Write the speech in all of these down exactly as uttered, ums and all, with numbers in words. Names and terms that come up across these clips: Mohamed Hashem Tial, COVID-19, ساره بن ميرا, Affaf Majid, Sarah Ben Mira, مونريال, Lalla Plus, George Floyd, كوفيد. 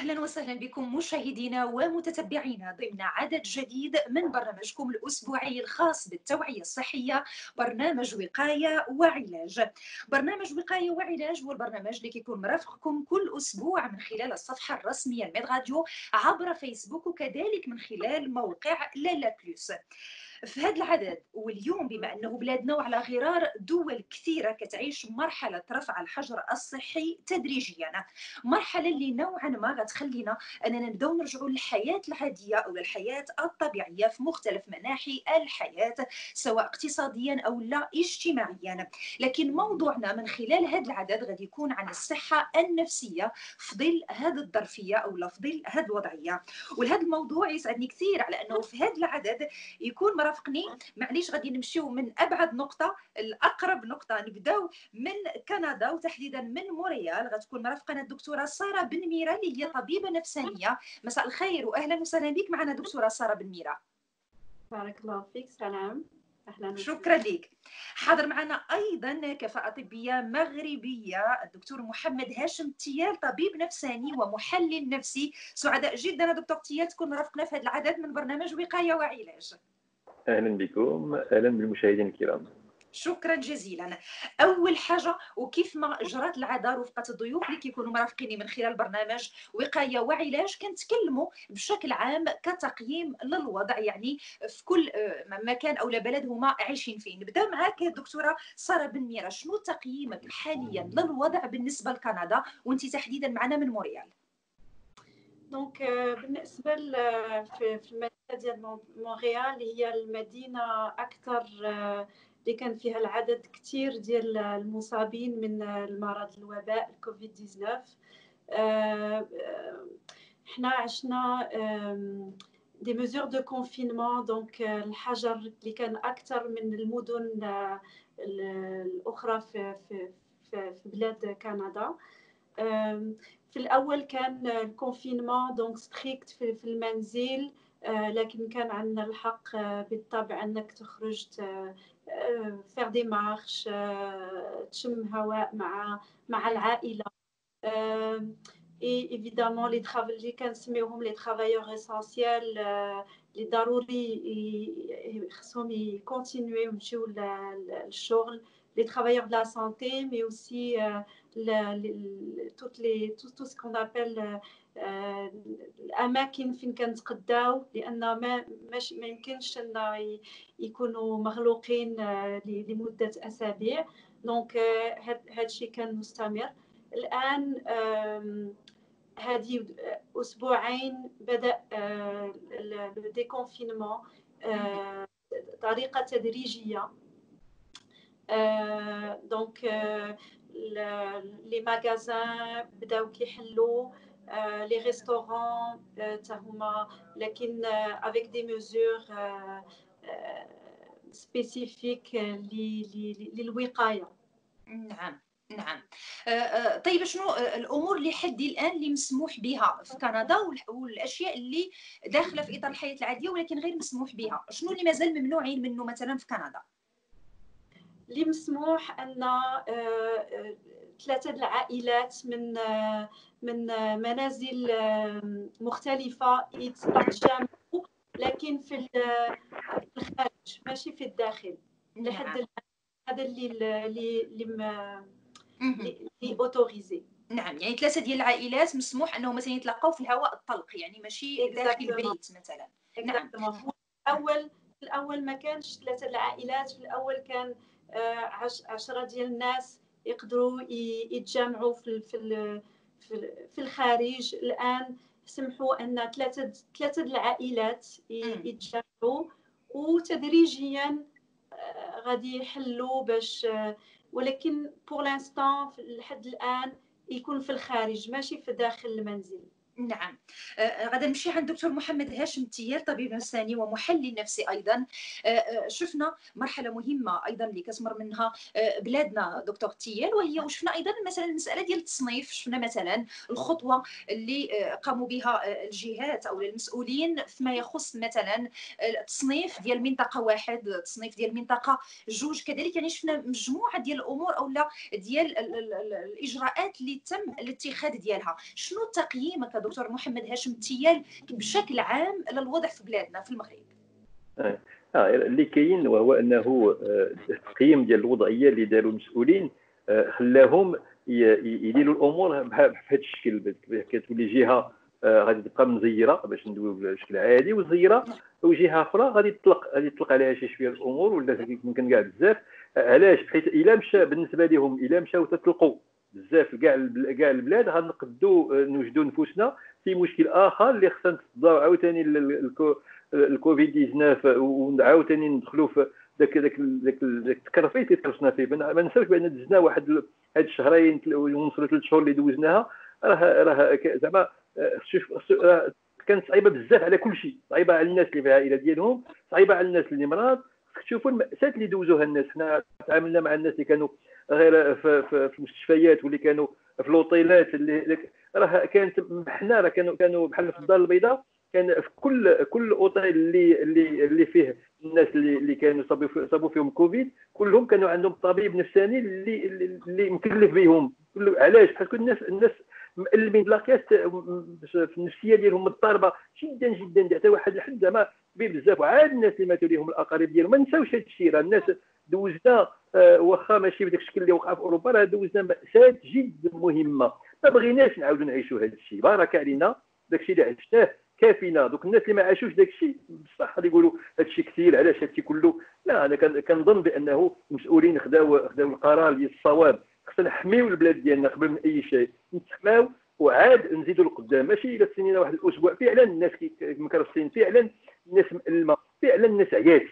أهلا وسهلا بكم مشاهدينا ومتتبعينا ضمن عدد جديد من برنامجكم الأسبوعي الخاص بالتوعية الصحية، برنامج وقاية وعلاج. برنامج وقاية وعلاج هو البرنامج اللي كيكون مرافقكم كل أسبوع من خلال الصفحة الرسمية لميد راديو عبر فيسبوك وكذلك من خلال موقع لالا بلوس. في هذا العدد واليوم بما أنه بلادنا وعلى غرار دول كثيرة كتعيش مرحلة رفع الحجر الصحي تدريجيا، مرحلة اللي نوعا ما غتخلينا أننا نبداو نرجعوا للحياة العادية أو للحياة الطبيعية في مختلف مناحي الحياة سواء اقتصاديا أو لا اجتماعيا. لكن موضوعنا من خلال هذا العدد غادي يكون عن الصحة النفسية في ظل هذه الظرفية أو في ظل هذه الوضعية، ولهذا الموضوع يسعدني كثير على أنه في هذا العدد يكون رافقني. معليش غادي نمشيو من ابعد نقطه لاقرب نقطه، نبداو من كندا وتحديدا من مونريال. غتكون مرافقنا الدكتوره ساره بن ميرا اللي هي طبيبه نفسانيه. مساء الخير واهلا وسهلا بك معنا دكتوره ساره بن ميرا. بارك الله فيك. سلام، اهلا. شكرا لك. حاضر معنا ايضا كفاءه طبيه مغربيه الدكتور محمد هاشم تيال، طبيب نفساني ومحلل نفسي. سعداء جدا دكتور تيال تكون مرافقنا في هذا العدد من برنامج وقايه وعلاج. اهلا بكم، اهلا بالمشاهدين الكرام. شكرا جزيلا. اول حاجه وكيف ما جرت العاده رفقه الضيوف اللي كيكونوا مرافقيني من خلال برنامج وقايه وعلاج كنتكلموا بشكل عام كتقييم للوضع، يعني في كل مكان او بلد هما عايشين فيه. نبدا معاك دكتوره ساره بن ميرا، شنو تقييمك حاليا للوضع بالنسبه لكندا وانت تحديدا معنا من مونريال؟ دونك بالنسبه في ديال مونريال هي المدينة أكثر اللي كان فيها العدد كثير ديال المصابين من المرض الوباء الكوفيد تسعة عشر. احنا عشنا دي ميزور دو كونفينمون، دونك الحجر اللي كان أكثر من المدن الأخرى في في في بلاد كندا. في الأول كان الكونفينمون دونك ستريكت في المنزل، لكن كان عندنا الحق بالطبع أنك تخرج فيغ دي مارش، تشم هواء مع مع العائلة. إي إفيدامون لي تخافل اللي كنسميوهم لي تخافايوغ إسونسيال لي ضروري خصهم يكونتينيو يمشيو للشغل، لي تخافايوغ دو لا سونتي مي أوسي توت لي تو سو كون أبل الأماكن فين كنتقداو، لأن ما ماش ما يمكنش أن يكونوا مغلوقين لمدة أسابيع. دونك هاد الشيء كان مستمر. الآن هذه أسبوعين بدأ الديكونفينمون بطريقة تدريجية. دونك لي ماغازان بداو كيحلوا، les restaurants tahuma لكن avec des mesures spécifiques للوقاية. نعم نعم. طيب شنو الامور اللي حد الان اللي مسموح بها في كندا والاشياء اللي داخله في اطار الحياة العادية ولكن غير مسموح بها؟ شنو اللي مازال ممنوعين منه مثلا في كندا؟ اللي مسموح ان ثلاثة العائلات من من منازل مختلفة يتجمعوا، لكن في الخارج ماشي في الداخل. لحد هذا اللي اللي اللي اوتوريزي. نعم، يعني ثلاثة ديال العائلات مسموح انهم مثلا يتلاقاو في الهواء الطلق، يعني ماشي داخل البيت مثلا. نعم. الاول في الاول ما كانش ثلاثة العائلات، في الاول كان عشرة ديال الناس يقدروا يتجمعوا في في في الخارج. الآن سمحوا أن ثلاثة ثلاثة العائلات يتجمعوا، وتدريجيا غادي يحلوا باش، ولكن بور لانستون لحد الآن يكون في الخارج ماشي في داخل المنزل. نعم. آه غادا نمشي عند دكتور محمد هاشم تيال، طبيب نفساني ومحلل نفسي ايضا. آه شفنا مرحله مهمه ايضا اللي كتمر منها آه بلادنا دكتور تيال، وهي وشفنا ايضا مثلا المساله ديال التصنيف. شفنا مثلا الخطوه اللي آه قاموا بها آه الجهات او المسؤولين فيما يخص مثلا التصنيف ديال منطقه واحد، التصنيف ديال منطقه جوج كذلك. يعني شفنا مجموعه ديال الامور او لا ديال ال ال ال الاجراءات اللي تم الاتخاذ ديالها. شنو تقييمك الدكتور محمد هاشم تيال بشكل عام على الوضع في بلادنا في المغرب؟ اه اللي كاين وهو انه التقييم ديال الوضعيه اللي داروا المسؤولين خلاهم يديروا الامور بهذا الشكل. كتولي جهه غادي تبقى مزيره باش ندويو بشكل عادي، وزيره وجهه اخرى غادي تطلق غادي تطلق عليها شي شويه الامور ولا يمكن كاع بزاف. علاش؟ حيت الا مشى بالنسبه لهم الا مشاو تطلقوا بزاف كاع كاع البلاد غنقدوا نوجدوا نفوسنا في مشكل اخر اللي خصنا نتصداو عاوتاني الكوفيد تسعة عشر وعاوتاني ندخلوا في داك داك داك التكرفيت اللي تكرفنا فيه. ما نساوش بان دزنا واحد هاد الشهرين ونص ولا ثلاث شهور اللي دوزناها راه راه زعما كانت صعيبه بزاف على كل شيء، صعيبه على الناس اللي في العائله ديالهم، صعيبه على الناس اللي مرض. تشوفوا المأساة اللي دوزوها الناس. حنا تعاملنا مع الناس اللي كانوا غير في, في, في المستشفيات واللي كانوا في الوطيلات اللي راه كانت حنا راه كانوا كانوا بحال في الدار البيضاء. كان في كل كل اوطيل اللي اللي اللي فيه الناس اللي اللي كانوا صابوا صابوا فيهم كوفيد كلهم كانوا عندهم طبيب نفساني اللي اللي مكلف بهم. علاش؟ بحال كل الناس الناس مألمين بلا قياس في النفسيه ديالهم مضطربه جدا جدا حتى واحد الحد زعما كبير بزاف. وعاد الناس اللي ماتوا ليهم الاقارب ديالهم ما نساوش هذا الشيء. راه الناس دوزنا آه واخا ماشي بداك الشكل اللي وقع في اوروبا، راه دوزنا مأساة جدا مهمه ما بغيناش نعاودوا نعيشوا هذا الشيء. بارك علينا داك الشيء اللي عشناه كافينا. دوك الناس اللي ما عاشوش داك الشيء بصح غادي يقولوا هذا الشيء كثير، علاش هذا الشيء كله؟ لا، انا كنظن بانه المسؤولين خداو خداو القرار ديال الصواب. خصنا نحميو البلاد ديالنا قبل من اي شيء، نتحماو وعاد نزيدوا لقدام. ماشي الا تسنينا واحد الاسبوع فعلا الناس مكرفسين، فعلا الناس مألمه، فعلا الناس عيات.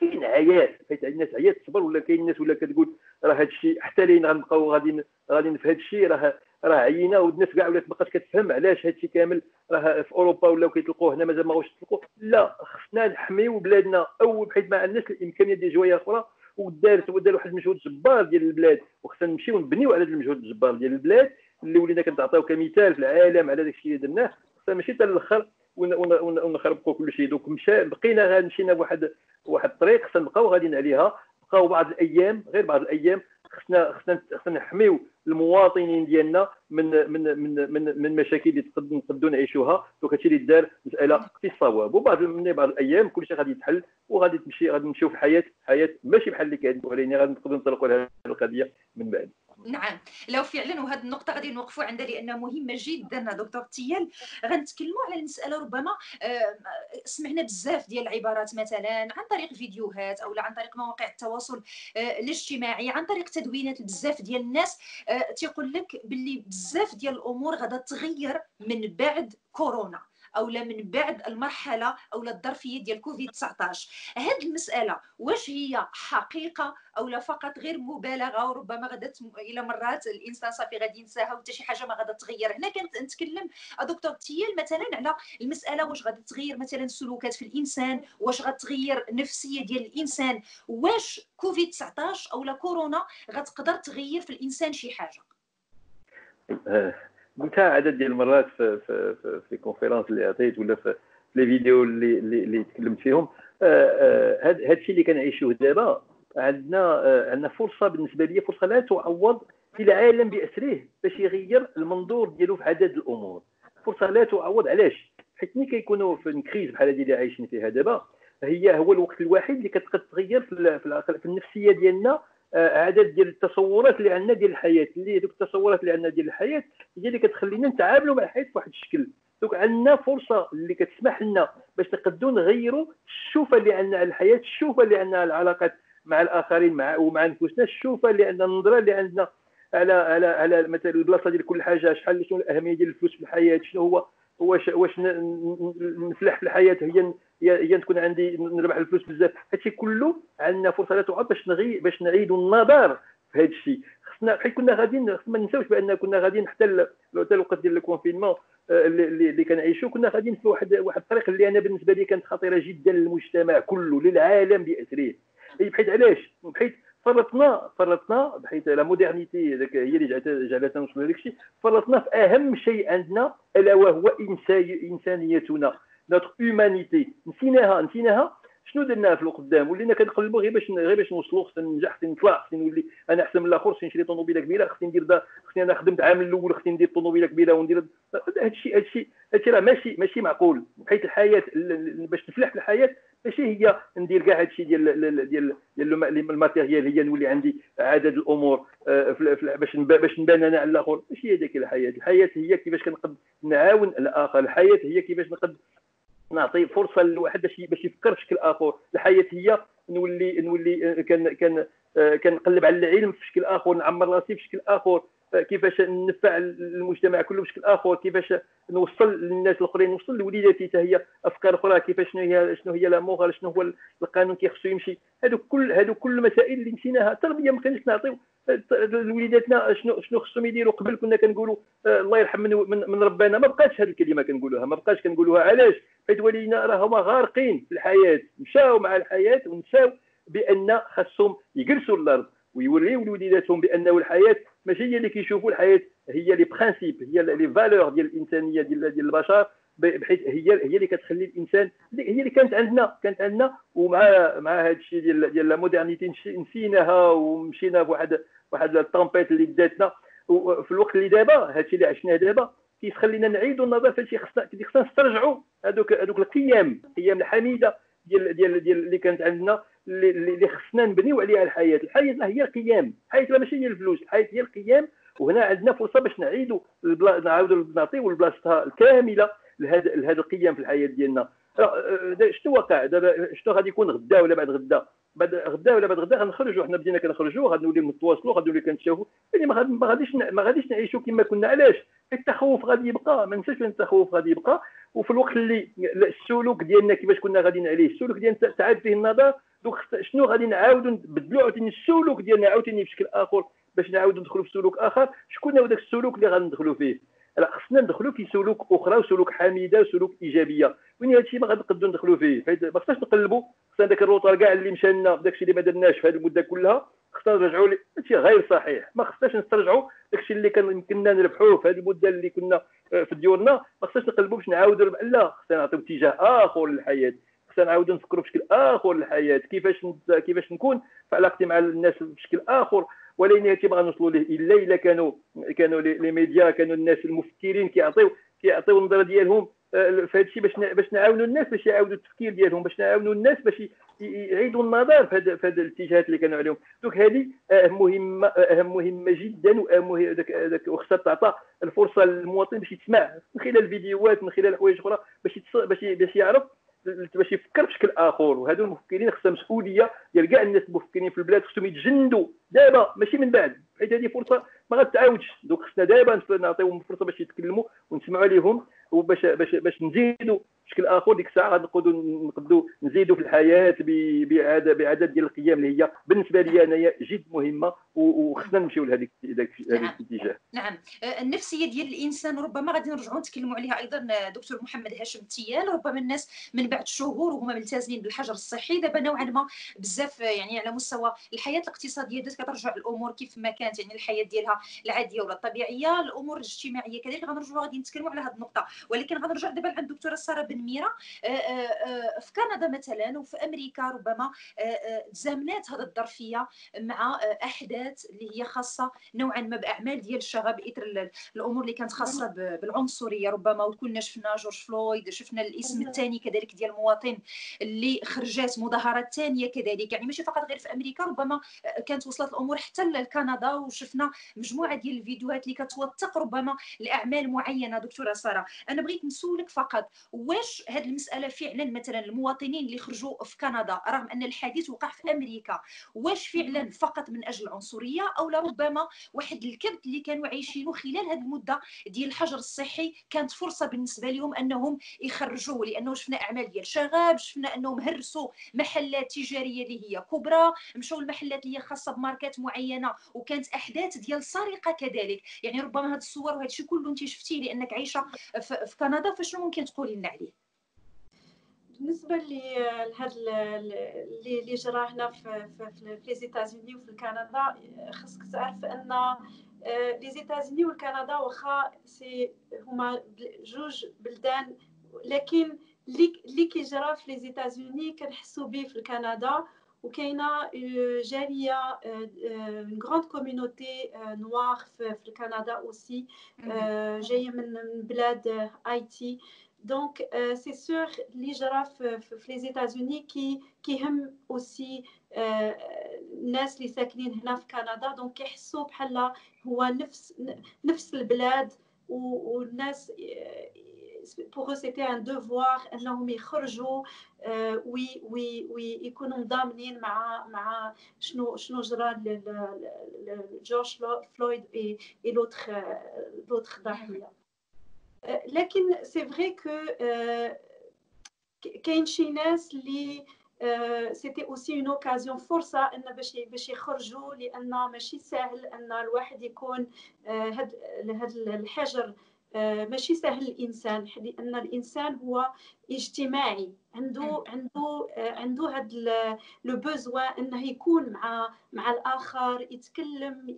كاين عيات حيت الناس عيات تصبر، ولا كاين الناس ولا كتقول راه هذا الشيء حتى لين غنبقاو غادي غادي في هذا الشيء راه راه عينا. والناس كاع ولات مابقاش كتفهم علاش هذا الشيء كامل راه في اوروبا ولاو كيطلقوه، هنا مازال ما واش طلقوه. لا، خصنا نحميو بلادنا اول حيت ما عندناش الامكانيات ديال جوايه اخرى. ودارت ودار واحد المجهود جبار ديال البلاد، وخصنا نمشيو نبنيو على هذا المجهود الجبار ديال البلاد اللي ولينا كنعطيو كمثال في العالم على داك الشيء اللي درناه. خصنا ماشي حتى الاخر ونخربقوا كل شيء. دوك مشى بقينا غير مشينا بواحد واحد الطريق خصنا نبقاو غاديين عليها. بقاو بعض الايام غير بعض الايام خصنا خصنا خصنا نحميو المواطنين ديالنا من من من من, من مشاكل اللي نقدروا نعيشوها. دوك هادشي اللي دار مساله في الصواب، وبعد من بعض الايام كلشي غادي يتحل وغادي تمشي غادي نمشيو في الحياه حياه ماشي بحال اللي كيعذبوا علينا. غادي نقدروا نطلقوا لهذه القضيه من بعد. نعم، لو فعلا وهذه النقطه غادي نوقفوا عندها لانها مهمه جدا. دكتور تيال، غنتكلموا على المساله. ربما سمعنا بزاف ديال العبارات مثلا عن طريق فيديوهات او عن طريق مواقع التواصل الاجتماعي، عن طريق تدوينات بزاف ديال الناس تيقول لك باللي بزاف ديال الامور غادا تغير من بعد كورونا او لا من بعد المرحله او لا الظرفيه ديال كوفيد تسعطاش. هذه المساله واش هي حقيقه او لا فقط غير مبالغه، وربما غادا الى مرات الانسان صافي غادي ينساها وحتى شي حاجه ما غادا تغير؟ هنا كنت نتكلم دكتور تيال مثلا على المساله واش غادا تغير مثلا سلوكات في الانسان، واش غتغير النفسيه ديال الانسان، واش كوفيد تسعطاش او لا كورونا غتقدر تغير في الانسان شي حاجه. قلتها عدد ديال المرات في في في, في الكونفرنس اللي عطيت ولا في لي فيديو اللي اللي, اللي تكلمت فيهم. هاد هادشي اللي كنعيشوه دابا عندنا عندنا فرصه بالنسبه لي، فرصه لا تعوض في العالم باسره باش يغير المنظور ديالو في عدد الامور. فرصه لا تعوض. علاش؟ حيت ملي كيكونوا في كريز بحال هذه اللي عايشين فيها دابا، هي هو الوقت الوحيد اللي كتقدر تغير في, في, في النفسيه ديالنا عدد ديال التصورات اللي عندنا ديال الحياه. اللي دوك التصورات اللي عندنا ديال الحياه هي اللي كتخلينا نتعاملوا مع الحياه بواحد الشكل. دوك عندنا فرصه اللي كتسمح لنا باش نقدروا نغيروا الشوفه اللي عندنا على الحياه، الشوفه اللي عندنا على العلاقات مع الاخرين مع ومع نفوسنا، الشوفه اللي عندنا، النظره اللي عندنا على على على مثلا البلاصه ديال كل حاجه. شحال شنو الاهميه ديال الفلوس في الحياه، شنو هو واش واش نفلح في الحياه، هي هي تكون عندي نربح الفلوس بزاف. هادشي كله عندنا فرصه لا تعوض باش نغي باش نعيدوا النظر في هذا الشيء. خصنا حيت كنا غاديين، ما ننساوش بان كنا غاديين حتى حتى الوقت ديال الكونفينمون اللي, اللي كنعيشوا كنا غاديين في واحد واحد الطريق اللي انا بالنسبه لي كانت خطيره جدا للمجتمع كله، للعالم باسره. بحيث علاش؟ بحيث فرطنا فرطنا بحيث لا مودرنيتي هي اللي جعلتنا نوصلوا لهذاك الشيء. فرطنا في اهم شيء عندنا الا وهو انسانيتنا، نوتر هومانيتي. نسيناها نسيناها شنو درنا في القدام؟ ولينا كنقلبوا غير باش غير باش نوصلوا، خصني ننجح، خصني نطلع، خصني نولي انا احسن من الاخر، خصني نشري طوموبيله كبيره، خصني ندير دا، خصني انا خدمت عام الاول، خصني ندير طوموبيله كبيره وندير هادشي هادشي هادشي راه ماشي ماشي معقول، حيت الحياه باش تفلح في الحياه ماشي هي ندير كاع هادشي ديال ديال ديال الماتيريال، هي نولي عندي عدد الامور باش باش نبان انا على الاخر، ماشي هي ديك الحياه، الحياه هي كيفاش كنقد نعاون الاخر، الحياه هي كيفاش نقد نعطي فرصه لواحد باش يفكر بشكل اخر، الحياه هي نولي نولي كان كان كنقلب على العلم بشكل اخر، نعمر راسي بشكل اخر، كيفاش ننفع المجتمع كله بشكل اخر، كيفاش نوصل للناس الاخرين، نوصل لوليداتي حتى هي افكار اخرى، كيفاش شنو هي شنو هي لاموغ، شنو هو القانون كيخصو يمشي، هادو كل هادو كل المسائل اللي نسيناها. التربيه ما كانش نعطيو لوليداتنا شنو شنو خصهم يديروا. قبل كنا كنقولوا الله يرحم من, من, من ربنا، ما بقاتش هذه الكلمه كنقولوها، ما بقاتش كنقولوها. علاش؟ حيت ولينا راه هما غارقين في الحياه، مشاو مع الحياه ونساو بان خصهم يجلسوا الارض ويوريو لوليداتهم بانه الحياه ماشي هي اللي كيشوفوا، الحياه هي لي برانسيب، هي لي فالور ديال الانسانيه ديال ديال البشر، بحيث هي هي اللي كتخلي الانسان، هي اللي كانت عندنا كانت عندنا ومع مع هذا الشيء ديال ديال لا مودرنيتي نسيناها ومشينا بواحد واحد الطومبيت اللي داتنا في الوقت اللي دابا هذا الشيء اللي عشناه دابا كيخلينا نعيدوا النظر في هادشي. خصنا خصنا نسترجعوا هذوك هذوك القيم القيم الحميده ديال ديال ديال اللي كانت عندنا، اللي اللي خصنا نبنيو عليها الحياه. الحياه هي القيم، الحياه ماشي هي الفلوس، الحياه هي القيم. وهنا عندنا فرصه باش نعيدوا البلا... نعاودوا نعطيو بلاصتها الكامله لهذا لهذه القيم في الحياه ديالنا. شنو واقع دابا؟ شنو غادي يكون غدا ولا بعد غدا؟ بعد غدا ولا بعد غدا غنخرجوا، حنا بدينا كنخرجوا، غنوليو نتواصلوا، غنوليو كنتشافوا، يعني ما غاديش ما غاديش نعيشوا كما كنا. علاش؟ التخوف غادي يبقى، ما ننساش التخوف غادي يبقى. وفي الوقت اللي السلوك ديالنا كيفاش كنا غاديين عليه، السلوك ديالنا تعاد فيه النظر. دوك شنو غادي نعاودوا نبدلوا عاوتاني السلوك ديالنا عاوتاني بشكل اخر باش نعاودوا ندخلوا في سلوك اخر. شكون هو داك السلوك اللي غندخلوا فيه؟ راه خصنا ندخلوا في سلوك اخرى، وسلوك حميده، وسلوك ايجابيه. وين هذا الشيء ما غنقدروا ندخلوا فيه، حيت ما خصناش نقلبوا. خصنا داك الروطار كاع اللي مشى لنا داك الشيء اللي ما درناش في هذه المده كلها خصنا نرجعوا ليه، هادشي غير صحيح. ما خصناش نسترجعوا داك الشيء اللي كان يمكننا نربحوه في هذه المده اللي كنا في ديورنا، ما خصناش نقلبوا باش نعاودوا، لا خصنا نعطيو اتجاه اخر للحياه، نعاودوا نفكروا بشكل اخر للحياه، كيفاش كيفاش نكون في علاقتي مع الناس بشكل اخر. ولكن هادشي ما غنوصلوا ليه الا الا كانوا كانوا لي ميديا، كانوا الناس المفكرين كيعطيو كيعطيو النظره ديالهم في هادشي، باش باش نعاونوا الناس باش يعاودوا التفكير ديالهم، باش نعاونوا الناس باش يعيدوا النظر في هاد في هاد الاتجاهات اللي كانوا عليهم. دوك هذه مهمه اهم مهمه جدا، واهم داك داك وخصها تعطى الفرصه للمواطن باش يسمع من خلال الفيديوهات، من خلال حوايج اخرى، باش باش باش يعرف باش يفكر بشكل اخر. وهادو المفكرين خصهم مسؤوليه ديال كاع الناس المفكرين في البلاد، خصهم يتجندوا دابا ماشي من بعد، حيت هذه فرصه ما غتعاودش. دوك خصنا دابا نعطيهم فرصه باش يتكلموا ونسمعوا عليهم، وباش باش باش نزيدوا بشكل اخر. ديك الساعه غادي نقدروا نزيدوا في الحياه بعدد بعدد ديال القيم اللي هي بالنسبه لي انايا جد مهمه، وخصنا نمشيو لهذيك هذاك الاتجاه. نعم، النفسيه ديال الانسان ربما غادي نرجعوا نتكلموا عليها ايضا دكتور محمد هاشم تيال. ربما الناس من بعد شهور وهما ملتزمين بالحجر الصحي، دابا نوعا ما بزاف يعني على مستوى الحياه الاقتصاديه بدات كترجع الامور كيف ما كانت، يعني الحياه ديالها العاديه ولا الطبيعيه، الامور الاجتماعيه كذلك. غنرجعوا غادي نتكلموا على هذه النقطه، ولكن غنرجع دابا عند الدكتوره ساره بن ميرا. في كندا مثلا وفي امريكا ربما تزامنات هذه الظرفيه مع احداث اللي هي خاصه نوعا ما باعمال ديال الشغب، اثر الامور اللي كانت خاصه بالعنصريه ربما. وكلنا شفنا جورج فلويد، شفنا الاسم الثاني كذلك ديال المواطن اللي خرجات مظاهرات ثانيه كذلك، يعني ماشي فقط غير في امريكا، ربما كانت وصلت الامور حتى لكندا، وشفنا مجموعه ديال الفيديوهات اللي كتوثق ربما لاعمال معينه. دكتوره ساره، انا بغيت نسولك فقط، واش هذه المساله فعلا مثلا المواطنين اللي خرجوا في كندا رغم ان الحديث وقع في امريكا، واش فعلا فقط من اجل العنصريه، او ربما واحد الكبت اللي كانوا عايشينه خلال هذه المده ديال الحجر الصحي كانت فرصه بالنسبه لهم انهم يخرجوا؟ لانه شفنا اعمال ديال شغاب، شفنا انهم هرسوا محلات تجاريه اللي هي كبرى، مشاو المحلات اللي هي خاصه بماركات معينه، وكانت احداث ديال سرقه كذلك. يعني ربما هذه الصور وهذا الشيء كله انت شفتيه لانك عايشه في كندا، فشنو ممكن تقولي لنا عليه بالنسبه لهذا اللي جرى هنا في في في زيتازيني وفي كندا؟ خصك تعرف ان لي زيتازيني والكندا واخا سي هما جوج بلدان، لكن اللي كيجرى في لي ايتازوني كنحسوا به في كندا. وكاينه جاليه اون غروند كوميونيتي نوار في كندا اوسي جايه من بلاد هايتي. دونك سي سور اللي جرى في لي ايتازوني كي كيهم اوسي الناس اللي ساكنين هنا في كندا. دونك كيحسوا بحال هو نفس نفس البلاد والناس pour eux c'était un devoir انهم يخرجوا وي وي وي يكونوا مضامنين مع مع شنو شنو جرى جورج فلويد et l'autre l'autre ضحيه. لكن c'est vrai que كاين شي ناس اللي c'était aussi une occasion فرصه ان باش باش يخرجوا، لان ماشي سهل ان الواحد يكون هاد هاد الحجر ماشي سهل الانسان، لان الانسان هو اجتماعي، عنده عنده عنده هاد لو بوزوا انه يكون مع مع الاخر، يتكلم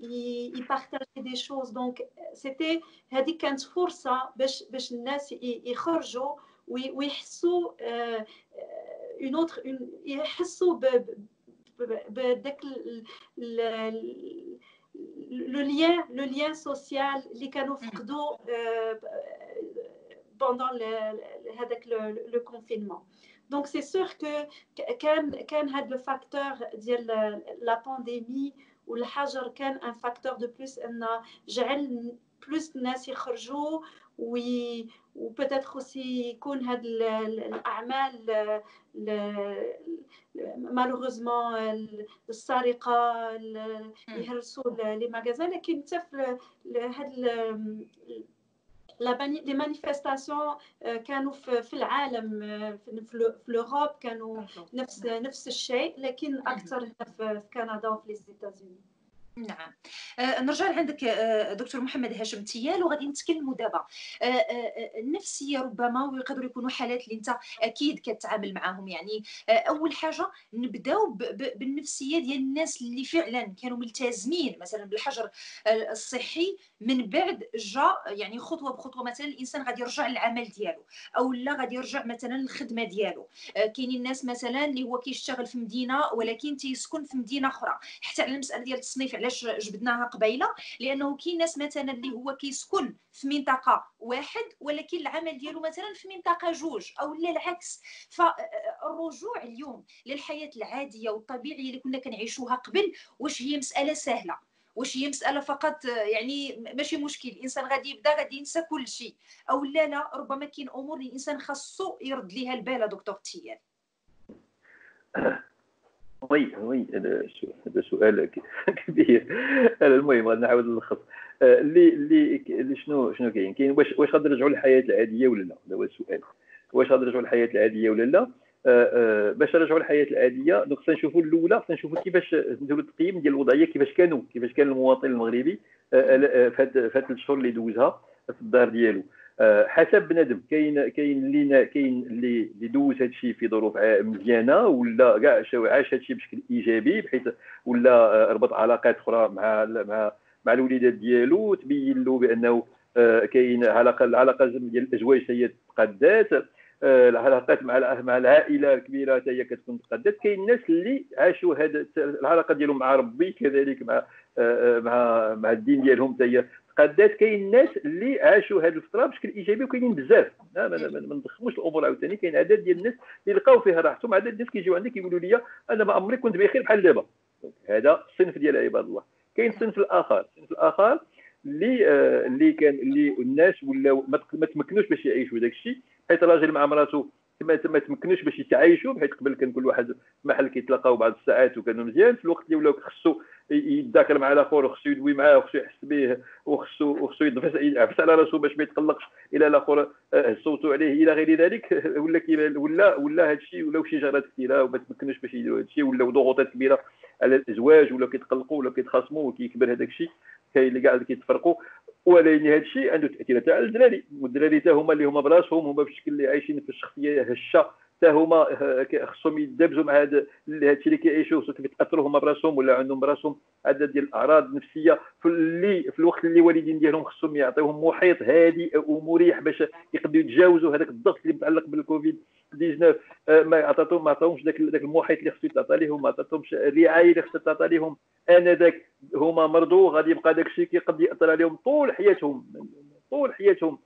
يبارطاجي دي شوز. دونك سيتي هادي كانت فرصه باش باش الناس يخرجوا ويحسوا اون اوتر يحسوا بداك le lien le lien social اللي كانوا فقدوا pendant هذاك le confinement. Donc c'est sûr que كان كان هذا le facteur ديال la pandémie والحجر كان un facteur de plus ان جعل plus الناس يخرجوا وي وبتاتخ aussi يكون هاد الاعمال مالوغوزمون السرقه يهرسوا لي ماغازان. لكن حتى هاد لي مانيفيستاسيون كانوا في العالم في اوروب كانوا نفس نفس الشيء، لكن اكثر هنا في كندا وفي لي ايتازوني. نعم آه، نرجع لعندك آه، دكتور محمد هاشم تيال، وغادي نتكلموا دابا آه، آه، النفسيه ربما، ويقدروا يكونوا حالات اللي انت اكيد كتعامل معاهم. يعني آه، اول حاجه نبداو بالنفسيه ديال الناس اللي فعلا كانوا ملتزمين مثلا بالحجر آه، الصحي، من بعد جا يعني خطوه بخطوه، مثلا الانسان غادي يرجع للعمل ديالو او لا غادي يرجع مثلا للخدمه ديالو. آه، كاينين الناس مثلا اللي هو كيشتغل في مدينه ولكن تيسكن في مدينه اخرى، حتى على المساله ديال التصنيف علاش جبدناها قبيله، لانه كاين ناس مثلا اللي هو كيسكن في منطقه واحد ولكن العمل ديالو مثلا في منطقه جوج او لا العكس. فالرجوع اليوم للحياه العاديه والطبيعيه اللي كنا كنعيشوها قبل، واش هي مساله سهله؟ واش هي مساله فقط يعني ماشي مشكل الانسان غادي يبدا غادي ينسى كل شيء او لا لا ربما كاين امور اللي الانسان خاصو يرد ليها البال. دكتور تيال وي وي هذا سؤال كبير. المهم غنعاود نلخص اللي اللي شنو شنو كاين. كاين واش واش غادي نرجعوا للحياه العاديه ولا لا؟ هذا هو السؤال، واش غادي نرجعوا للحياه العاديه ولا لا؟ باش نرجعوا للحياه العاديه دونك خصنا نشوفوا الاولى، خصنا نشوفوا كيفاش نديروا التقييم ديال الوضعيه، كيفاش كانوا كيفاش كان المواطن المغربي في هاد ثلاث شهور اللي دوزها في الدار ديالو. حسب بنادم، كاين كاين اللي كاين اللي دوز هادشي في ظروف مزيانه ولا كاع عاش هادشي بشكل ايجابي، بحيث ولا ربط علاقات اخرى مع مع مع الوليدات ديالو، تبين له بانه كاين علاقه العلاقه ديال الازواج حتى هي تقادات، العلاقات مع مع العائله الكبيره حتى هي كتكون تقادات. كاين الناس اللي عاشوا هاد العلاقه ديالهم مع ربي كذلك مع مع مع الدين ديالهم حتى هي قدات. كاين الناس اللي عاشوا هذه الفتره بشكل ايجابي وكاينين بزاف، ما ندخلوش الامور عاوتاني. كاين عدد ديال الناس اللي لقاو فيها راحتهم، عدد الناس كيجيو عندك يقولوا لي انا ما عمري كنت بخير بحال دابا. هذا الصنف ديال عباد الله. كاين الصنف الاخر، الصنف الاخر اللي آه اللي كان اللي الناس ولاو ما تمكنوش باش يعيشوا داك الشيء، حيت الراجل مع مراته ما تمكنوش باش يتعايشوا، حيت قبل كان كل واحد محل كيتلاقاو بعض الساعات وكانوا مزيان. في الوقت اللي ولاو خصو يتذاكر مع الاخر وخصو يدوي معاه وخصو يحس به وخصو وخصو يدفس على راسو باش ما يتقلقش الى الاخر صوتوا عليه الى غير ذلك، ولا ولا ولا هذا الشيء ولاو شجرات كثيره وما تمكنوش باش يديروا هذا الشيء، ولاو ضغوطات كبيره على الازواج، ولا كيتقلقوا ولا كيتخاصموا وكيكبر هذاك الشيء، كاين اللي كاع كيتفرقوا. ولكن هذا الشيء عنده تاثيرات على الدراري، والدراري حتى هما اللي هما براسهم هما بشكل اللي عايشين في الشخصيه هشه حتى هما خصهم يدابزوا مع هذا الشيء اللي كيعيشوه، كيتاثروا هما براسهم ولا عندهم براسهم عدد ديال الاعراض النفسيه في اللي في الوقت اللي الوالدين ديالهم خصهم يعطيوهم محيط هادئ ومريح باش يقدروا يتجاوزوا هذاك الضغط اللي متعلق بالكوفيد تسعطاش. ما عطاتهم ما عطاهمش داك داك المحيط اللي خصو يتعطى ليهم، ما عطاتهمش الرعايه اللي خصها تعطى ليهم. انا ذاك هما مرضوا غادي يبقى داك الشيء كيقد ياثر عليهم طول حياتهم طول حياتهم.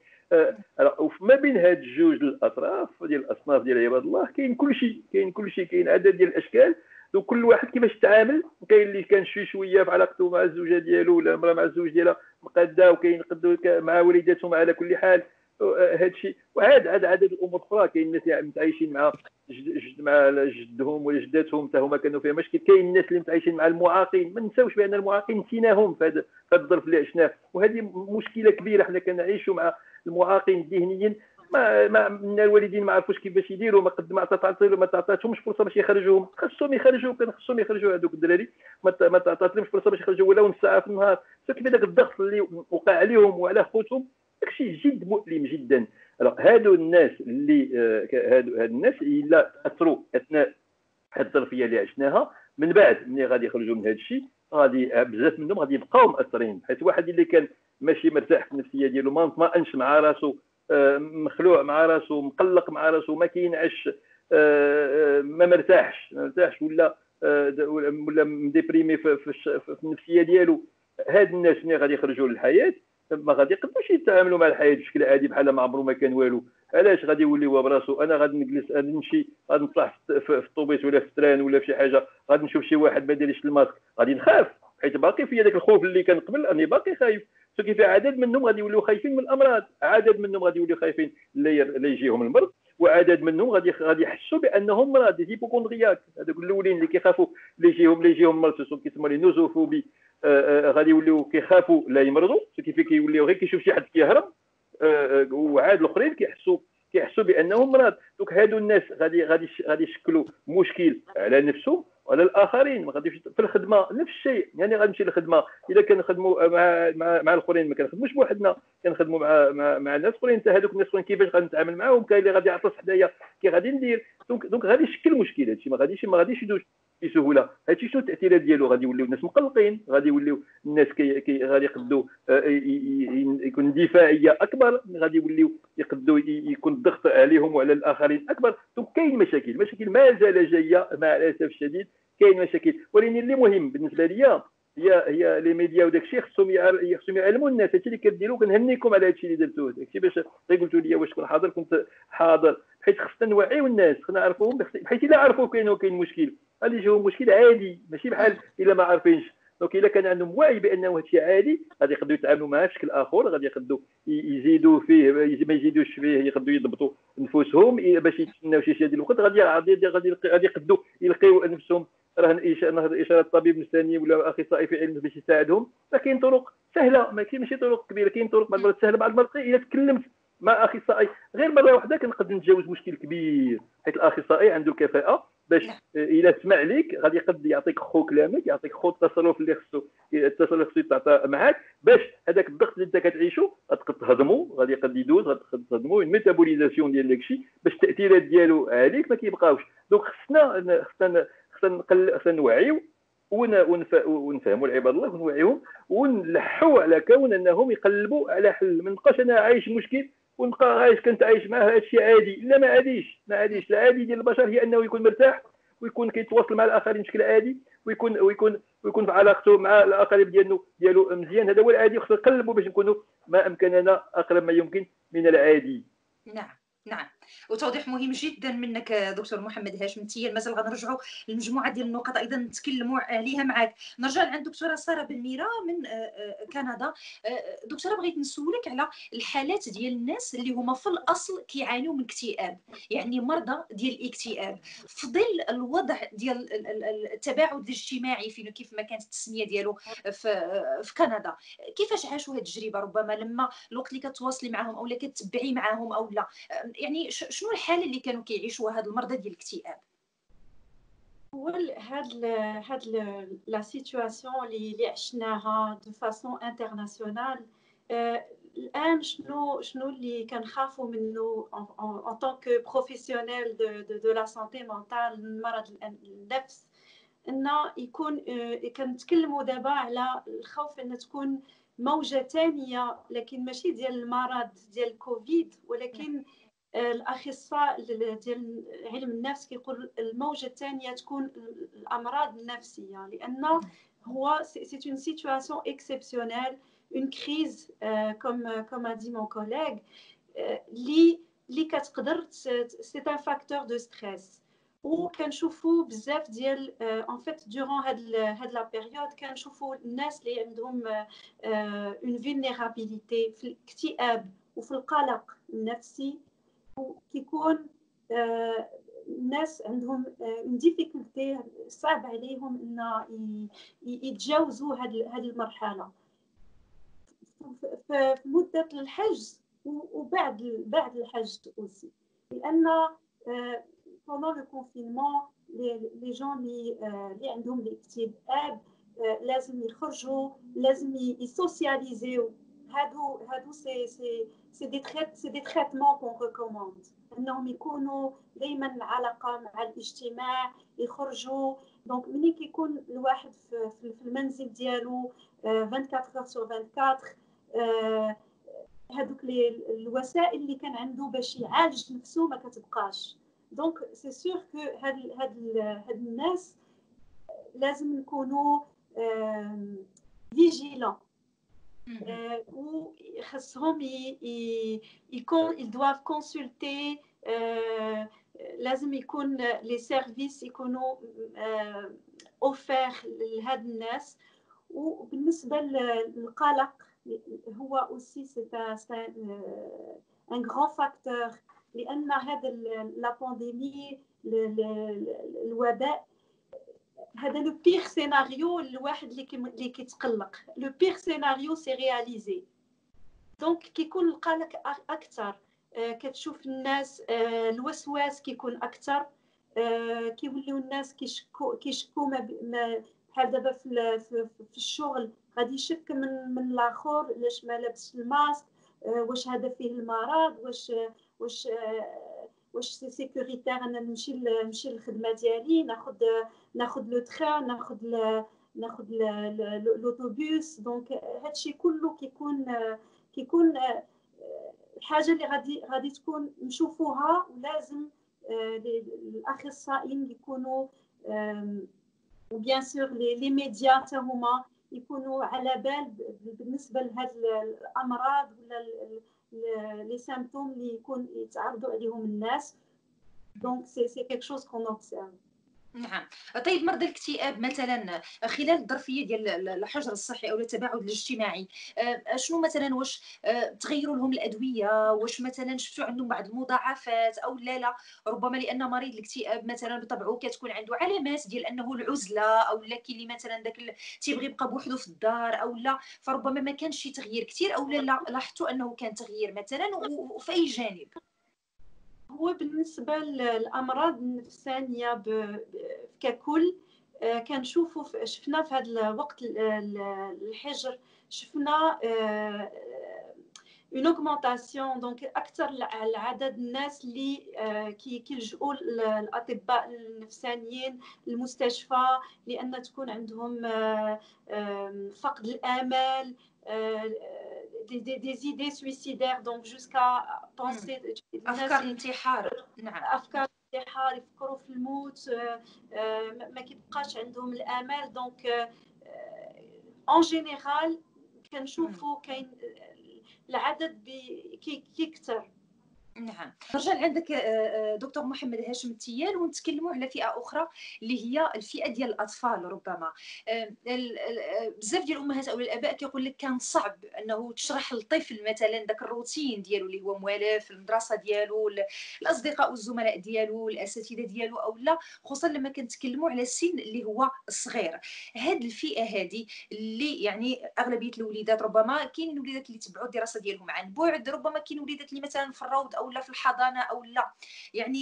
وما بين هاد الجوج الاطراف ديال الاصناف ديال عباد الله كاين كلشي، كاين كلشي، كاين عدد ديال الاشكال، وكل واحد كيفاش تعامل. كاين اللي كان شي شويه في علاقته مع الزوجه ديالو ولا المراه مع الزوج ديالها مقاده، وكاين قدو مع والداتهم. على كل حال هادشي وعاد عاد عدد الامور اخرى. كاين الناس اللي متعايشين مع جد مع جدهم ولا جداتهم حتى هما كانوا فيها مشكل. كاين الناس اللي متعايشين مع المعاقين، ما نساوش بان المعاقين نسيناهم في هذا الظرف اللي عشناه، وهذه مشكله كبيره. حنا كنعيشوا مع المعاقين ذهنيا، ما ما الوالدين ما عرفوش كيفاش يديروا، ما قد ما تعطاتلو ما تعطاتهمش فرصه باش يخرجوهم. خصهم يخرجوا، كان خصهم يخرجوا هذوك الدراري، ما تعطاتلهمش فرصه باش يخرجوا ولو نص ساعه في النهار. فكيف داك الضغط اللي وقع عليهم وعلى خوتهم، داكشي جد مؤلم جدا. هادو الناس اللي هادو هاد الناس الا تاثروا اثناء هاد الظرفيه اللي عشناها، من بعد ملي غادي يخرجوا من هاد الشيء غادي بزاف منهم غادي يبقاو مأثرين. حيت واحد اللي كان ماشي مرتاح في النفسيه ديالو، ما مطمئنش مع راسو، مخلوع مع راسو، مقلق مع راسو، ما كينعش، ما مرتاحش ما مرتاحش ولا ولا مديبريمي في, في النفسيه ديالو. هاد الناس اللي غادي يخرجوا للحياه ما غادي يقدروش يتعاملوا مع الحياه بشكل عادي بحال ما عمرو ما كان والو. علاش؟ غادي يولي هو براسو، انا غادي نجلس، غادي نمشي، غادي نطلع في الطوبيس ولا في التران ولا في شي حاجه، غادي نشوف شي واحد ما داريش الماسك غادي نخاف، حيت باقي فيا داك الخوف اللي كان قبل، اني باقي خايف. كيف عدد منهم غادي يوليو خايفين من الامراض، عدد منهم غادي يوليو خايفين لا يجيهم المرض، وعدد منهم غادي غادي يحسوا بانهم مرض هيبوكوندرياك. هذوك الاولين اللي كيخافوا لا يجيهم لا يجيهم المرض كيسموا لي نوزوفوبي، غادي يوليو كيخافوا لا يمرضوا، كيف كيوليو غير كيشوف شي حد كيهرب. وعاد الاخرين كيحسوا كيحسوا بانهم مرض. دونك هادو الناس غادي غادي غادي يشكلوا مشكل على نفسهم وعلى الاخرين. ما غاديش في الخدمه نفس الشيء، يعني غنمشي للخدمه الا كنخدموا مع مع, مع الاخرين، ما كنخدموش بوحدنا، كنخدموا مع مع, مع الناس اخرين. حتى هذوك الناس اخرين كيفاش غنتعامل معاهم، كاين اللي غادي يعطس حدايا، كي غادي ندير. دونك دونك غادي يشكل مشكل. هادشي ما غاديش ما غاديش يدوز بسهوله. هادشي شنو التاثيرات ديالو؟ غادي يوليو الناس مقلقين، غادي يوليو الناس كي, كي غادي يقدوا يكون دفاعيه اكبر، غادي يوليو يقدوا يكون الضغط عليهم وعلى الاخرين اكبر. دونك كاين مشاكل مشاكل مازال جايه مع الاسف الشديد، كاين مشاكل. ولكن اللي مهم بالنسبه ليا هي هي لي ميديا وداك الشيء، خصهم خصهم يعلموا الناس هادشي اللي كديروا. كنهنيكم على هادشي اللي درتوه، داكشي باش قلتوا لي واش كنت حاضر كنت حاضر، حيت خصنا نوعيو الناس، خصنا نعرفوهم، حيت الا عرفوا كاين كاين مشكل غادي يجيهم مشكل عادي، ماشي بحال الا ما عارفينش. دونك الا كان عندهم وعي بانه هادشي عادي، غادي يقدروا يتعاملوا معاه بشكل اخر، غادي يقدروا يزيدوا فيه ما يزيدوش فيه، يقدروا يضبطوا نفوسهم باش يتسناو شي شي ديال الوقت. غادي غادي غادي يقدروا يلقيوا نفسهم راه نهضر اشاره طبيب نفساني ولا اخصائي في علم باش يساعدهم. كاين طرق سهله، ماشي طرق كبيره، كاين طرق بعض المرات سهله، بعض المرات الا تكلمت مع اخصائي غير مره واحده كنقدر نتجاوز مشكل كبير، حيت الاخصائي عنده الكفاءه باش الا سمع ليك غادي يقد يعطيك خو كلامك، يعطيك خو التصرف اللي خصو التصرف خصو يتعطى معاك باش هذاك الضغط اللي انت كتعيشه غتقد تهضمو، غادي يقد يدوز، غتقد تهضمو الميتابوليزاسيون ديال داكشي باش التاثيرات ديالو عليك ما كيبقاوش. دونك خصنا خصنا خصنا نوعيو ونفهموا العباد الله ونوعيهم ونلحوا على كون انهم يقلبوا على حل. ما نبقاش انا عايش مشكل ونبقى عايش كنت عايش معاه هادشي عادي، لا ما عاديش ما عاديش. العادي ديال البشر هي انه يكون مرتاح ويكون كيتواصل مع الاخرين بشكل عادي، ويكون ويكون ويكون في علاقته مع الاقارب ديالو ديالو مزيان. هذا هو العادي، وخصنا نقلبوا باش نكونوا ما امكننا اقرب ما يمكن من العادي. نعم نعم، وتوضيح مهم جدا منك دكتور محمد هاشم تيال. مازال غنرجعوا لمجموعه ديال النقط ايضا نتكلموا عليها معك. نرجع لعند دكتوره ساره بن ميرا من كندا. دكتوره، بغيت نسولك على الحالات ديال الناس اللي هما في الاصل كيعانيوا من اكتئاب، يعني مرضى ديال الاكتئاب في ظل الوضع ديال التباعد الاجتماعي فين كيف ما كانت التسميه ديالو في في كندا. كيفاش عاشوا هذه التجربه؟ ربما لما الوقت اللي كتواصلي معاهم او لا كتبعي معاهم او لا، يعني شنو الحاله اللي كانوا كيعيشوها هاد المرضى ديال الاكتئاب؟ هو هاد هاد لا سيتواسيون اللي عشناها دو فاسون انترناسيونال الان شنو شنو اللي كنخافوا منه ان طون كو بروفيسيونيل دو دو لا سانتي مونتال، مرض النفس، انه يكون كنتكلموا دابا على الخوف ان تكون موجه ثانيه، لكن ماشي ديال المرض ديال كوفيد، ولكن الاخصائي ديال علم النفس كيقول الموجه الثانيه تكون الامراض النفسيه، لان هو سي اون سيتواسيون اكسيبسيونيل، اون كريز كوم كوم ا دي مون كوليغ لي لي كتقدر سي ان فاكتور دو ستريس. وكنشوفوا بزاف ديال ان فيت دوران هاد هاد لا بيريود كنشوفوا الناس اللي عندهم اون فيلنيرابيليتي في الاكتئاب وفي القلق النفسي، وكيكون الناس عندهم ديفيكولتي صعب عليهم ان يتجاوزوا هاد هاد المرحله في مده الحجز وبعد بعد الحجز اوسي، لان pendant le confinement les gens اللي عندهم الاكتئاب لازم يخرجوا، لازم يسوسياليزيو. هادو هادو سي سي سي دي تريت سي دي تريتمون كون ريكوموند انهم يكونوا دائما العلاقه مع الاجتماع، يخرجوا. دونك ملي كيكون الواحد في, في المنزل ديالو أربعة وعشرين ساعة على أربعة وعشرين هادوك الوسائل اللي كان عنده باش يعالج نفسه ما كتبقاش. دونك سي سيغ كو هاد هاد هاد الناس لازم نكونوا فيجيلون و خصهم يكون ils doivent consulter، لازم يكون لي سيرفيس يكونوا اوفير لهاد الناس. وبالنسبه للقلق هو اوسي سي ان غران فاكتور، لان هذا لا بانديمي الوباء هذا لو بيغ سيناريو الواحد اللي اللي كيتقلق، لو بيغ سيناريو سي رياليزي. دونك كيكون القلق اكثر، كتشوف الناس الوسواس كيكون اكثر، كيوليو الناس كيشكو كيشكو بحال دابا في الشغل غادي يشك من من الاخر، علاش ما لابسش الماسك، واش هذا فيه المرض، واش واش واش سي سيكوريتير انا نمشي نمشي للخدمه ديالي، ناخذ ناخذ لو تران، ناخذ ناخذ لوطوبوس. دونك هادشي كله كيكون كيكون الحاجه اللي غادي غادي تكون نشوفوها، ولازم الاخصائيين يكونوا وبيان سور لي ميديا حتى هما يكونوا على بال بالنسبه لهاد الامراض ولا لي سيمبتوم اللي يكون يتعرضوا عليهم الناس. دونك سي سي كيك شوز كون اوبسيرف. نعم. طيب مرضى الاكتئاب مثلا خلال الظرفيه ديال الحجر الصحي او التباعد الاجتماعي، شنو مثلا واش تغيروا لهم الادويه، واش مثلا شفتوا عندهم بعض المضاعفات او لا لا؟ ربما لان مريض الاكتئاب مثلا بطبعه كتكون عنده علامات ديال انه العزله، او لا كاين اللي مثلا داك تيبغي يبقى بوحدو في الدار او لا، فربما ما كانش شي تغيير كثير او لا لاحظتوا انه كان تغيير مثلا وفي اي جانب؟ هو بالنسبه للامراض النفسانيه ككل كنشوفوا شفنا في هذا الوقت الحجر شفنا اون اوغمونطاسيون، دونك اكثر العدد الناس اللي كيلجؤوا الاطباء النفسانيين المستشفى، لان تكون عندهم فقد الامل، des des des idées suicidaires، donc jusqu'à penser أفكار الانتحار. نعم. أفكار الانتحار، يفكروا في الموت، ما كيبقاش عندهم الآمال. donc en général كنشوفوا كاين العدد كيكثر. نعم. نرجع لعندك دكتور محمد هاشم تيال ونتكلموا على فئه اخرى اللي هي الفئه ديال الاطفال. ربما بزاف ديال الامهات او الاباء كيقول لك كان صعب انه تشرح للطفل مثلا ذاك الروتين ديالو اللي هو موالف المدرسه ديالو، الاصدقاء والزملاء ديالو، الاساتذه ديالو او لا، خصوصا لما كنتكلموا على السن اللي هو صغير. هاد الفئه هذه اللي يعني اغلبيه الوليدات، ربما كاين الوليدات اللي تبعوا الدراسه ديالهم عن بعد، ربما كاين الوليدات اللي مثلا في الروض او لا في الحضانه او لا، يعني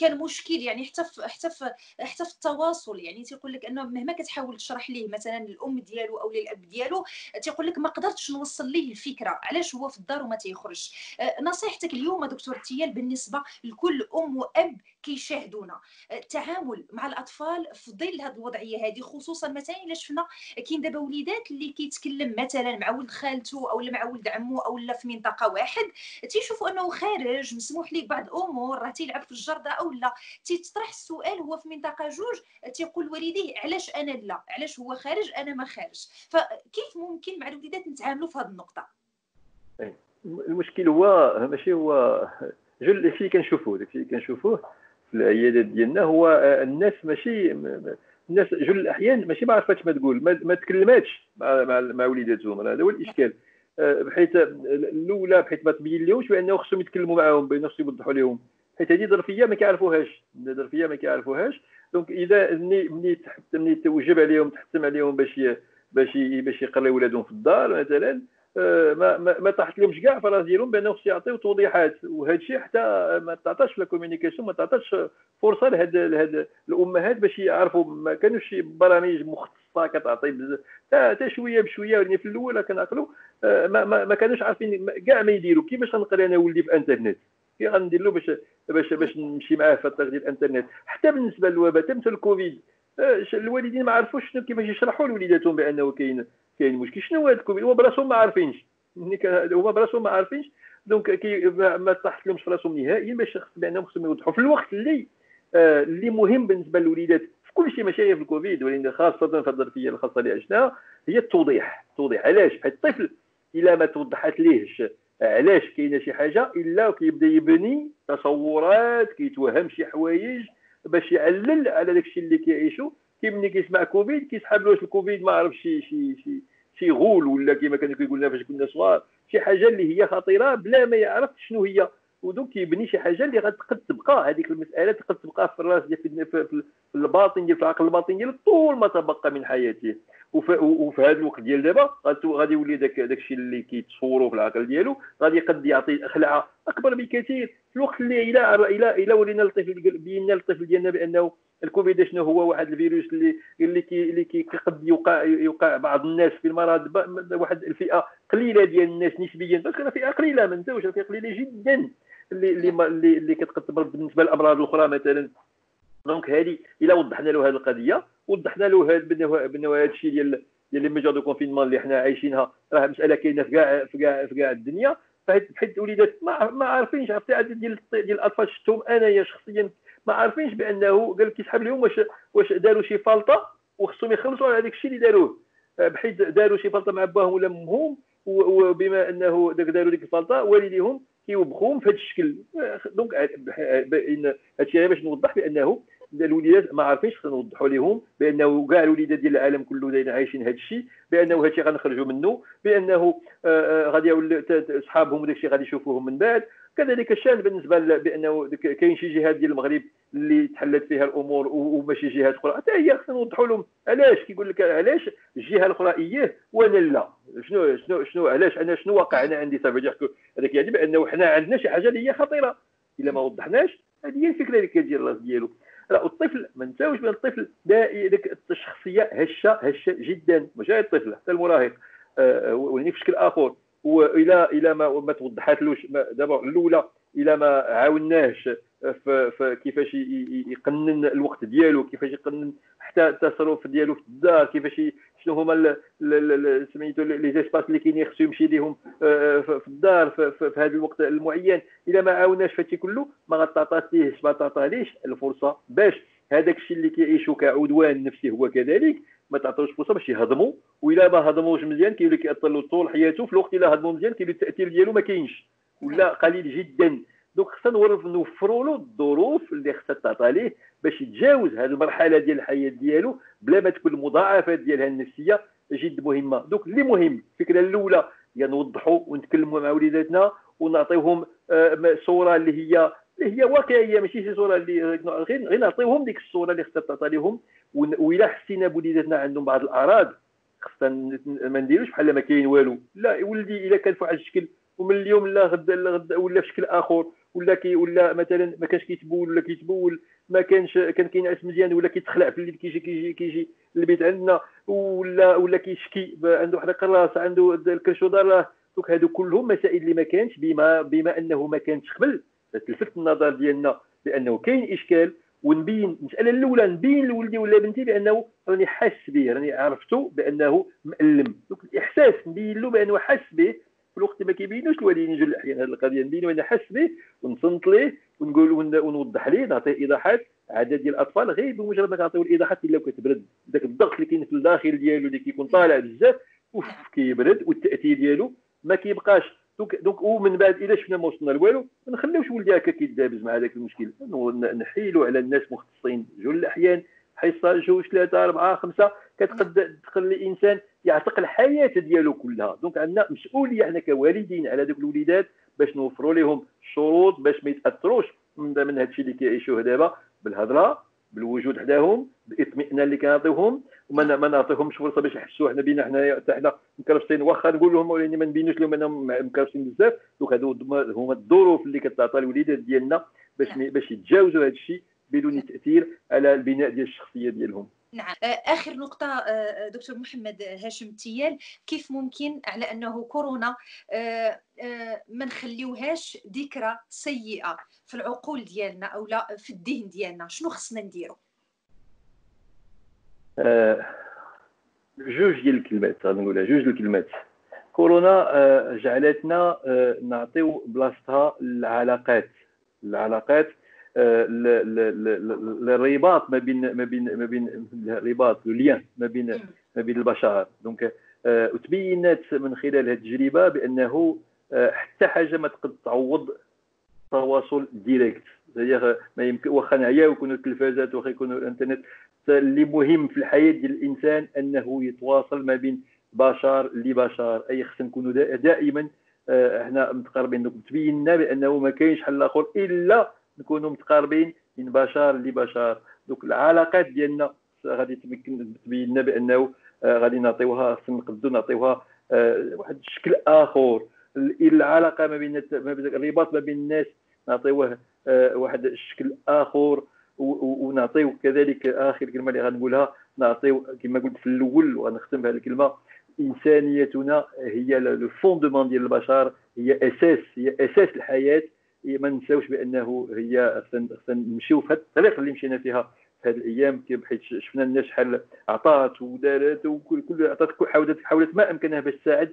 كان مشكل يعني حتى حتى حتى في التواصل. يعني تيقول لك انه مهما كتحاول تشرح ليه مثلا الام ديالو او الاب ديالو تيقول لك ما قدرتش نوصل ليه الفكره، علاش هو في الدار وما تيخرجش. نصيحتك اليوم دكتور تيال بالنسبه لكل ام واب كيشاهدونا، التعامل مع الاطفال في ظل هذه الوضعيه هذه، خصوصا مثلا الا شفنا كاين دابا وليدات اللي كيتكلم مثلا مع ولد خالته او مع ولد عمو او لا في منطقه واحد، تيشوفوا انه خارج مسموح ليه بعض الامور، راه تيلعب في الجرده او لا، تيطرح السؤال هو في منطقه جوج، تيقول والديه علاش انا لا، علاش هو خارج انا ما خارج. فكيف ممكن مع الوليدات نتعاملوا في هذه النقطه؟ المشكل هو ماشي هو جو الشيء اللي كنشوفوه، داكشي اللي كنشوفوه في العيادات ديالنا هو الناس ماشي الناس جو الاحيان ماشي ما عرفاتش ما تقول، ما, ما تكلماتش مع مع, مع وليداتهم. هذا هو الاشكال، بحيث الاولى بحيث ما تبين لهمش بانه خصهم يتكلموا معاهم، بانه خصهم يوضحوا لهم، حيت هذه ظرفيه ما كيعرفوهاش، ظرفيه ما كيعرفوهاش. دونك اذا ملي ملي ملي توجب عليهم تحتم عليهم باش باش باش يقراو ولادهم في الدار مثلا، ما ما, ما طاحت لهمش كاع في راس ديالهم بانه خصو يعطيو توضيحات، وهذا الشيء حتى ما تعطاش في الكوميونيكاسيون، ما تعطاش فرصه لهاد لهاد الامهات باش يعرفوا. ما كانوش برامج مختصه كتعطي حتى شويه بشويه، يعني في الاول كنعقلوا ما ما, ما كانوش عارفين كاع ما يديروا. كيفاش غنقري انا ولدي في الانترنت؟ كي غندير له باش باش باش نمشي معاه في الطريق ديال الانترنت؟ حتى بالنسبه للوباء، حتى مثل الكوفيد، الوالدين ما عرفوش شنو كيفاش يشرحوا لوليداتهم بانه كاين كاين مشكل. شنو هذا الكوفيد؟ هما براسهم ما عارفينش، هما براسهم ما عارفينش. دونك كي ما طاحت لهمش في راسهم نهائيا باش بانهم خصهم يوضحوا في الوقت اللي آه اللي مهم بالنسبه للوليدات في كل شيء، ماشي غير في الكوفيد ولكن خاصه في الظرفيه الخاصه اللي عشناها، هي التوضيح. التوضيح علاش؟ حيت الطفل الا ما توضحت ليهش علاش كاينه شي حاجه، الا كيبدا يبني تصورات، كيتوهم شي حوايج باش يعلل على داكشي اللي كيعيشوا. كي ملي كيسمع كوفيد كيسحب له الكوفيد ما عرف شي شي شي شي غول، ولا كما كانوا كيقول لنا فاش كنا صغار، شي حاجه اللي هي خطيره بلا ما يعرف شنو هي. ودوك كيبني شي حاجه اللي غتقد تبقى، هذيك المساله تقد تبقى في الراس ديال في الباطن ديال في العقل الباطن ديال طول ما تبقى من حياته. وفي هذا الوقت ديال دابا غادي يولي داك الشيء اللي كيتصوروا في العقل ديالو غادي قد يعطي خلعه اكبر بكثير في الوقت اللي الى الى الى ولينا الطفل بينا الطفل ديالنا بانه الكوفيد شنو هو؟ واحد الفيروس اللي اللي كي اللي كي قد يوقع يوقع بعض الناس في المرض، واحد الفئه قليله ديال الناس نسبيا، بس راه فئه قليله ما نساوش، فئه قليله جدا اللي اللي اللي كتقد تمرض بالنسبه للامراض الاخرى مثلا. دونك هذه الا وضحنا له هذه القضيه، وضحنا له هذا بانه هذا الشيء ديال ديال لي ميجور دو كونفينمون اللي حنا عايشينها راه مساله كاينه في كاع في كاع في كاع الدنيا، حيت الوليدات ما, ما عارفينش. عرفتي عدد ديال ديال الاطفال شفتهم انايا شخصيا ما عارفينش بانه قال كيسحب لهم واش واش داروا شي فلطه وخصهم يخلصوا على داك الشيء اللي داروه، بحيث داروا شي فلطه مع باهم ولا امهم، وبما انه داك داروا ديك الفلطه والديهم كيوبخوهم في هذا الشكل. دونك هادشي غير باش نوضح بانه الوليدات ما عارفينش، خصنا نوضحوا لهم بانه كاع الوليدات ديال العالم كله دايرين عايشين هذا الشيء، بانه هادشي غنخرجوا منه، بانه غادي اصحابهم وداك الشيء غادي يشوفوهم من بعد. كذلك الشان بالنسبه بانه كاين شي جهات ديال المغرب اللي تحلت فيها الامور وماشي جهات اخرى، حتى هي خصنا نوضحوا لهم علاش. كيقول لك علاش الجهه الاخرى اييه وانا لا، شنو شنو شنو علاش انا شنو واقع انا عندي؟ تبع هذاك يعني بانه حنا عندنا شي حاجه اللي هي خطيره الا ما وضحناش. هذه هي الفكره اللي كدير الراس ديالو. لا والطفل ما نساوش بان الطفل ديك الشخصيه هشه هشه جدا، ماشي غير الطفل حتى المراهق آه وهني بشكل اخر. والى الى ما ما توضحاتلوش دابا الاولى، الى ما عاوناهش في كيفاش يقنن الوقت ديالو، كيفاش يقنن حتى التصرف ديالو في الدار، كيفاش شنو هما سميتو لي زيسباس اللي كاينين خصو يمشي ليهم في الدار في هذا الوقت المعين. الى ما عاوناش في هادشي كله ما غتعطاتيهش ما تعطاتيهش الفرصه باش هذاك الشيء اللي كيعيشو كعدوان نفسي هو كذلك ما تعطوش فرصه باش يهضموا. والا ما هضموش مزيان كيولي كيأثر له طول حياته، في الوقت الا هضموا مزيان كيولي التاثير ديالو ما كاينش ولا قليل جدا. دونك خصنا نوفروا له الظروف اللي خصها تعطى ليه باش يتجاوز هذه المرحله ديال الحياه ديالو بلا ما تكون المضاعفات ديالها النفسيه جد مهمه. دونك اللي مهم الفكره الاولى هي يعني نوضحوا ونتكلموا مع وليداتنا ونعطيهم صوره اللي هي اللي هي واقعيه، ماشي شي صوره اللي غير غير نعطيهم ديك الصوره اللي خصها تعطى لهم. وإلا حسينا بوليداتنا عندهم بعض الأعراض خصنا ما نديروش بحال ما كاين والو، لا ولدي إلا كان في واحد الشكل ومن اليوم لا غدا لا غدا ولا بشكل اخر ولا كي ولا مثلا ما كانش كيتبول ولا كيتبول ما كانش كان كينعس مزيان ولا كيتخلع في الليل كيجي كيجي كيجي للبيت عندنا ولا ولا كيشكي عنده حرق الراس عنده الكرشودار راه دوك هادو كلهم مسائل اللي ما كانش بما بما انه ما كانش قبل تلفت النظر ديالنا بانه كاين اشكال ونبين المساله الاولى نبين لولدي ولا بنتي بانه راني حاس به راني عرفتو بانه مألم دوك الاحساس نبين له بانه حاس به في الوقت ما كيبينوش الوالدين جل الاحيان هذه القضيه نبينو انا حاس به ونصنت ليه ونقول ونوضح ليه نعطيه ايضاحات عدد ديال الاطفال غير بمجرد ما كنعطيو الايضاحات الا كتبرد ذاك الضغط اللي كاين في الداخل ديالو اللي كيكون طالع بزاف اوف كيبرد والتاثير ديالو ما كيبقاش دونك دونك ومن بعد الا شفنا ما وصلنا لوالو ما نخليوش ولدي هكا كيدابز مع هذاك المشكل نحيلو على الناس مختصين جل الاحيان حيصه جوج ثلاثه اربعه خمسه كتقد تخلي الانسان يعتق الحياه ديالو كلها، دونك عندنا مسؤوليه حنا كوالدين على ذوك الوليدات باش نوفروا لهم الشروط باش ما يتاثروش من من هذا الشيء اللي كيعيشوه دابا بالهضره بالوجود حداهم بالاطمئنان اللي كنعطيوهم وما ما نعطيهمش فرصه باش يحسوا حنا بينا حنايا حتى حنا مكرفسين واخا نقول لهم ولكن ما نبينوش لهم انهم مكرفسين بزاف، دونك هادو هما الظروف اللي كتعطى الوليدات ديالنا باش باش يتجاوزوا هذا الشيء بدون تاثير على البناء ديال الشخصيه ديالهم. نعم، آخر نقطة دكتور محمد هاشم تيال، كيف ممكن على أنه كورونا ما نخليوهاش ذكرى سيئة في العقول ديالنا أو لا في الذهن ديالنا، شنو خصنا نديرو؟ آه، جوج ديال الكلمات غنقولها جوج ديال الكلمات. كورونا آه جعلتنا آه نعطيو بلاصتها للعلاقات العلاقات الرباط ما بين ما بين ما بين الرباط لو ما بين ما بين البشر، دونك وتبينت من خلال هذه التجربه بانه حتى حاجه ما تقد تعوض التواصل ديريكت، ما يمكن واخا نعياو يكونوا التلفازات واخا يكونوا الانترنت، اللي مهم في الحياه ديال الانسان انه يتواصل ما بين بشر لبشر، اي خصنا نكونوا دائما احنا متقاربين، دونك تبين لنا بانه ما كاينش حل اخر الا نكونوا متقاربين من بشر لبشر، دوك العلاقات ديالنا غادي تمكن تبين لنا بانه غادي نعطيوها خصنا نقدروا نعطيوها واحد الشكل اخر، العلاقه ما بين الرباط ما بين الناس نعطيوه واحد الشكل اخر، ونعطيو كذلك اخر كلمه اللي غنقولها نعطيو كما قلت في الاول وغنختم بهذه الكلمه، انسانيتنا هي لو فوندمون ديال البشر، هي اساس هي اساس الحياه، ما ننساوش بانه هي خصنا نمشيو في هذه الطريق اللي مشينا فيها في هذه الايام، حيت شفنا الناس شحال عطات ودارت وكل كل عطات حاولت حاولت ما امكنها باش تساعد،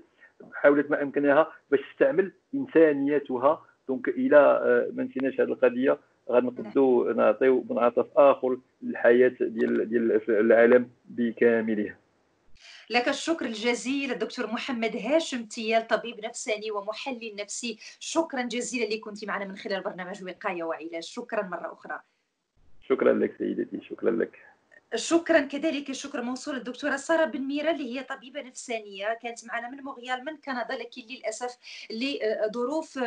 حاولت ما امكنها باش تستعمل انسانيتها، دونك الى ما نسيناش هذه القضيه غنقدروا نعطيو منعطف اخر للحياه ديال ديال العالم بكامله. لك الشكر الجزيل الدكتور محمد هاشم تيال، طبيب نفساني ومحلل نفسي، شكرا جزيلا اللي كنت معنا من خلال برنامج وقاية وعلاج، شكرا مرة أخرى. شكرا لك سيدتي، شكرا لك. شكرا كذلك الشكر موصول للدكتورة سارة بن ميرا اللي هي طبيبة نفسانية كانت معنا من مونتريال من كندا، لكن للأسف لظروف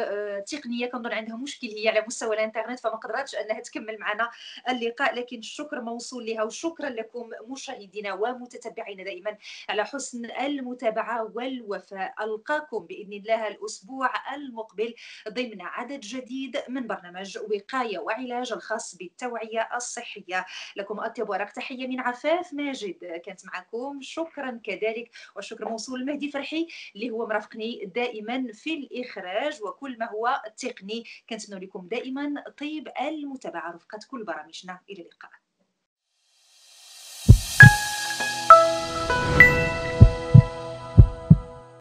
تقنية كنظن عندها مشكل هي على مستوى الانترنت فما قدرتش أنها تكمل معنا اللقاء، لكن الشكر موصول لها، وشكرا لكم مشاهدينا ومتتبعينا دائما على حسن المتابعة والوفاء. ألقاكم بإذن الله الأسبوع المقبل ضمن عدد جديد من برنامج وقاية وعلاج الخاص بالتوعية الصحية. لكم أطيب ورق تحية من عفاف ماجد كانت معكم، شكرا كذلك، والشكر موصول لمهدي فرحي اللي هو مرافقني دائما في الإخراج وكل ما هو تقني. كنتمنى لكم دائما طيب المتابعة رفقة كل برامجنا، إلى اللقاء.